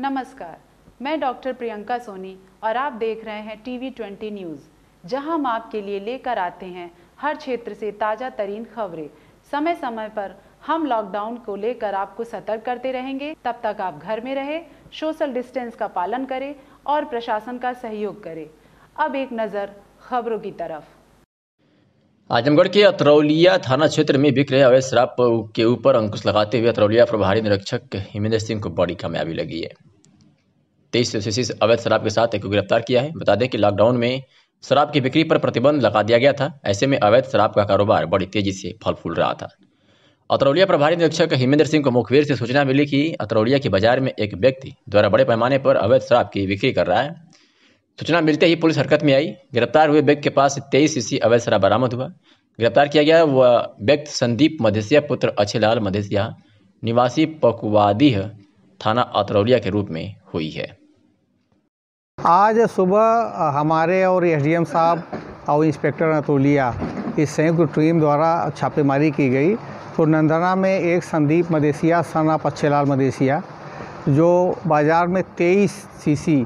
नमस्कार, मैं डॉक्टर प्रियंका सोनी और आप देख रहे हैं टीवी 20 न्यूज, जहां हम आपके लिए लेकर आते हैं हर क्षेत्र से ताज़ा तरीन खबरें। समय समय पर हम लॉकडाउन को लेकर आपको सतर्क करते रहेंगे। तब तक आप घर में रहें, सोशल डिस्टेंस का पालन करें और प्रशासन का सहयोग करें। अब एक नज़र खबरों की तरफ। आजमगढ़ के अतरौलिया थाना क्षेत्र में बिक रहे अवैध शराब के ऊपर अंकुश लगाते हुए अतरौलिया प्रभारी निरीक्षक हिमेंद्र सिंह को बड़ी कामयाबी लगी है। 23 अवैध शराब के साथ एक को गिरफ्तार किया है। बता दें कि लॉकडाउन में शराब की बिक्री पर प्रतिबंध लगा दिया गया था, ऐसे में अवैध शराब का कारोबार बड़ी तेजी से फल फूल रहा था। अतरौलिया प्रभारी निरीक्षक हिमेंद्र सिंह को मुखबिर से सूचना मिली कि अतरौलिया के बाजार में एक व्यक्ति द्वारा बड़े पैमाने पर अवैध शराब की बिक्री कर रहा है। सूचना मिलते ही पुलिस हरकत में आई। गिरफ्तार हुए व्यक्ति के पास 23 अवैध शराब बरामद हुआ। गिरफ्तार किया गया वह व्यक्ति संदीप मधेशिया पुत्र अछेलाल मधेशिया निवासी पकुवादीह थाना अतरौलिया के रूप में हुई है। आज सुबह हमारे और एसडीएम साहब और इंस्पेक्टर अतरौलिया इस संयुक्त टीम द्वारा छापेमारी की गई तो नंदना में एक संदीप मधेशिया सना अछेलाल मधेशिया जो बाज़ार में 23 सीसी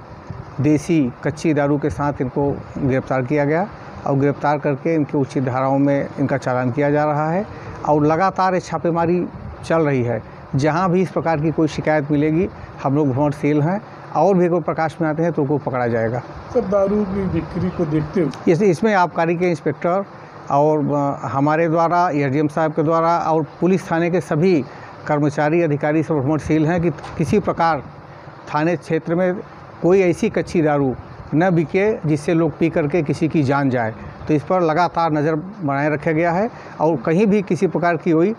देसी कच्ची दारू के साथ इनको गिरफ्तार किया गया और गिरफ्तार करके इनके उचित धाराओं में इनका चालान किया जा रहा है और लगातार छापेमारी चल रही है। जहां भी इस प्रकार की कोई शिकायत मिलेगी हम लोग भ्रमण सेल हैं और भी कोई प्रकाश में आते हैं तो उनको पकड़ा जाएगा। सब दारू की बिक्री को देखते हुए इसमें आबकारी के इंस्पेक्टर और हमारे द्वारा एसडीएम साहब के द्वारा और पुलिस थाने के सभी कर्मचारी अधिकारी सब भ्रमण सेल हैं कि किसी प्रकार थाने क्षेत्र में कोई ऐसी कच्ची दारू न बिके जिससे लोग पी करके किसी की जान जाए, तो इस पर लगातार नज़र बनाए रखा गया है और कहीं भी किसी प्रकार की कोई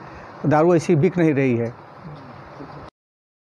दारू ऐसी बिक नहीं रही है।